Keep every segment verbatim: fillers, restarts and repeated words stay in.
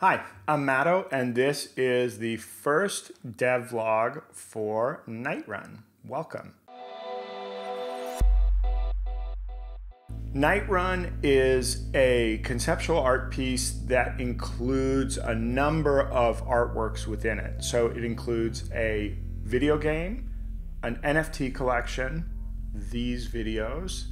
Hi, I'm Matto, and this is the first devlog for Night Run. Welcome. Night Run is a conceptual art piece that includes a number of artworks within it. So it includes a video game, an N F T collection, these videos,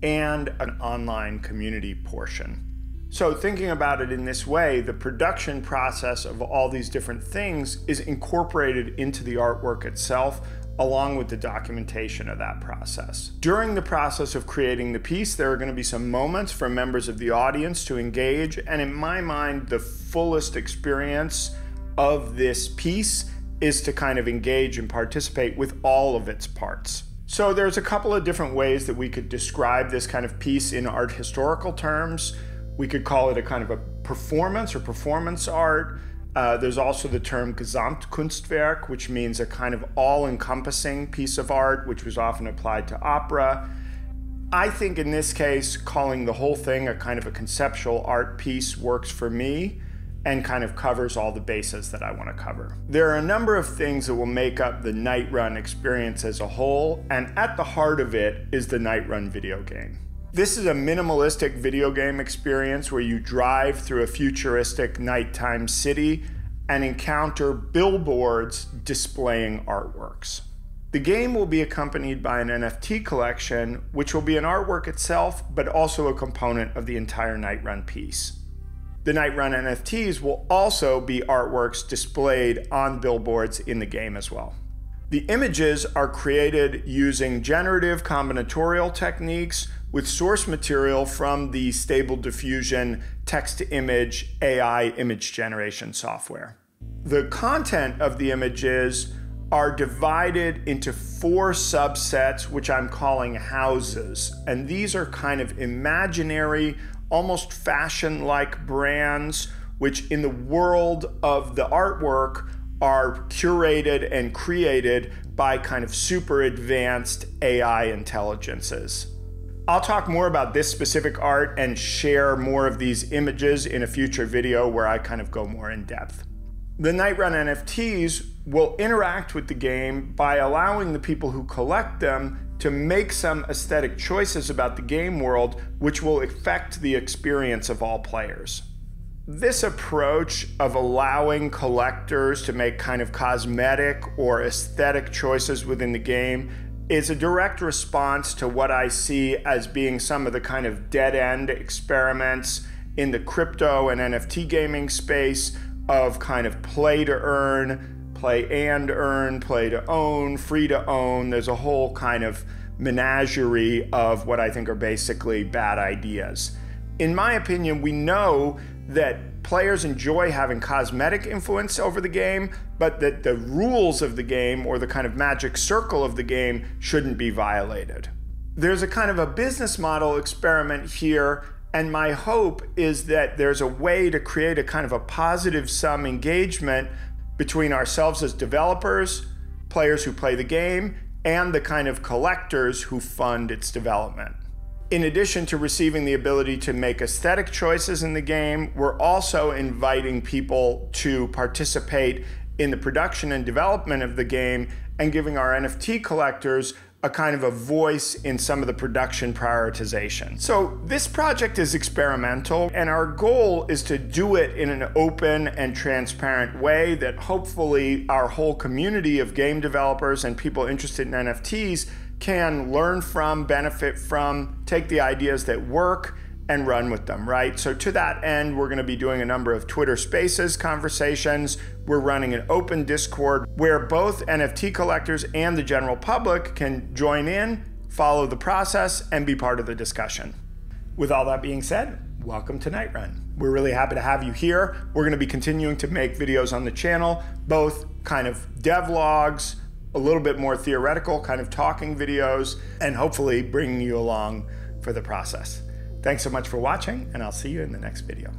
and an online community portion. So thinking about it in this way, the production process of all these different things is incorporated into the artwork itself, along with the documentation of that process. During the process of creating the piece, there are going to be some moments for members of the audience to engage, and in my mind, the fullest experience of this piece is to kind of engage and participate with all of its parts. So there's a couple of different ways that we could describe this kind of piece in art historical terms. We could call it a kind of a performance or performance art. Uh, there's also the term Gesamtkunstwerk, which means a kind of all-encompassing piece of art, which was often applied to opera. I think in this case, calling the whole thing a kind of a conceptual art piece works for me and kind of covers all the bases that I want to cover. There are a number of things that will make up the Night Run experience as a whole, and at the heart of it is the Night Run video game. This is a minimalistic video game experience where you drive through a futuristic nighttime city and encounter billboards displaying artworks. The game will be accompanied by an N F T collection, which will be an artwork itself, but also a component of the entire Night Run piece. The Night Run N F Ts will also be artworks displayed on billboards in the game as well. The images are created using generative combinatorial techniques with source material from the Stable Diffusion text-to-image A I image generation software. The content of the images are divided into four subsets, which I'm calling houses. And these are kind of imaginary, almost fashion-like brands, which in the world of the artwork are curated and created by kind of super advanced A I intelligences. I'll talk more about this specific art and share more of these images in a future video where I kind of go more in depth. The Night Run N F Ts will interact with the game by allowing the people who collect them to make some aesthetic choices about the game world, which will affect the experience of all players. This approach of allowing collectors to make kind of cosmetic or aesthetic choices within the game is a direct response to what I see as being some of the kind of dead-end experiments in the crypto and N F T gaming space of kind of play to earn, play and earn, play to own, free to own. There's a whole kind of menagerie of what I think are basically bad ideas. In my opinion, we know that players enjoy having cosmetic influence over the game, but that the rules of the game or the kind of magic circle of the game shouldn't be violated. There's a kind of a business model experiment here, and my hope is that there's a way to create a kind of a positive sum engagement between ourselves as developers, players who play the game, and the kind of collectors who fund its development. In addition to receiving the ability to make aesthetic choices in the game, we're also inviting people to participate in the production and development of the game and giving our N F T collectors a kind of a voice in some of the production prioritization. So this project is experimental, and our goal is to do it in an open and transparent way that hopefully our whole community of game developers and people interested in N F Ts can learn from, benefit from, take the ideas that work and run with them, right? So to that end, we're going to be doing a number of Twitter Spaces conversations. We're running an open Discord where both N F T collectors and the general public can join in, follow the process, and be part of the discussion. With all that being said, welcome to Night Run. We're really happy to have you here. We're going to be continuing to make videos on the channel, both kind of devlogs, a little bit more theoretical kind of talking videos, and hopefully bringing you along for the process. Thanks so much for watching, and I'll see you in the next video.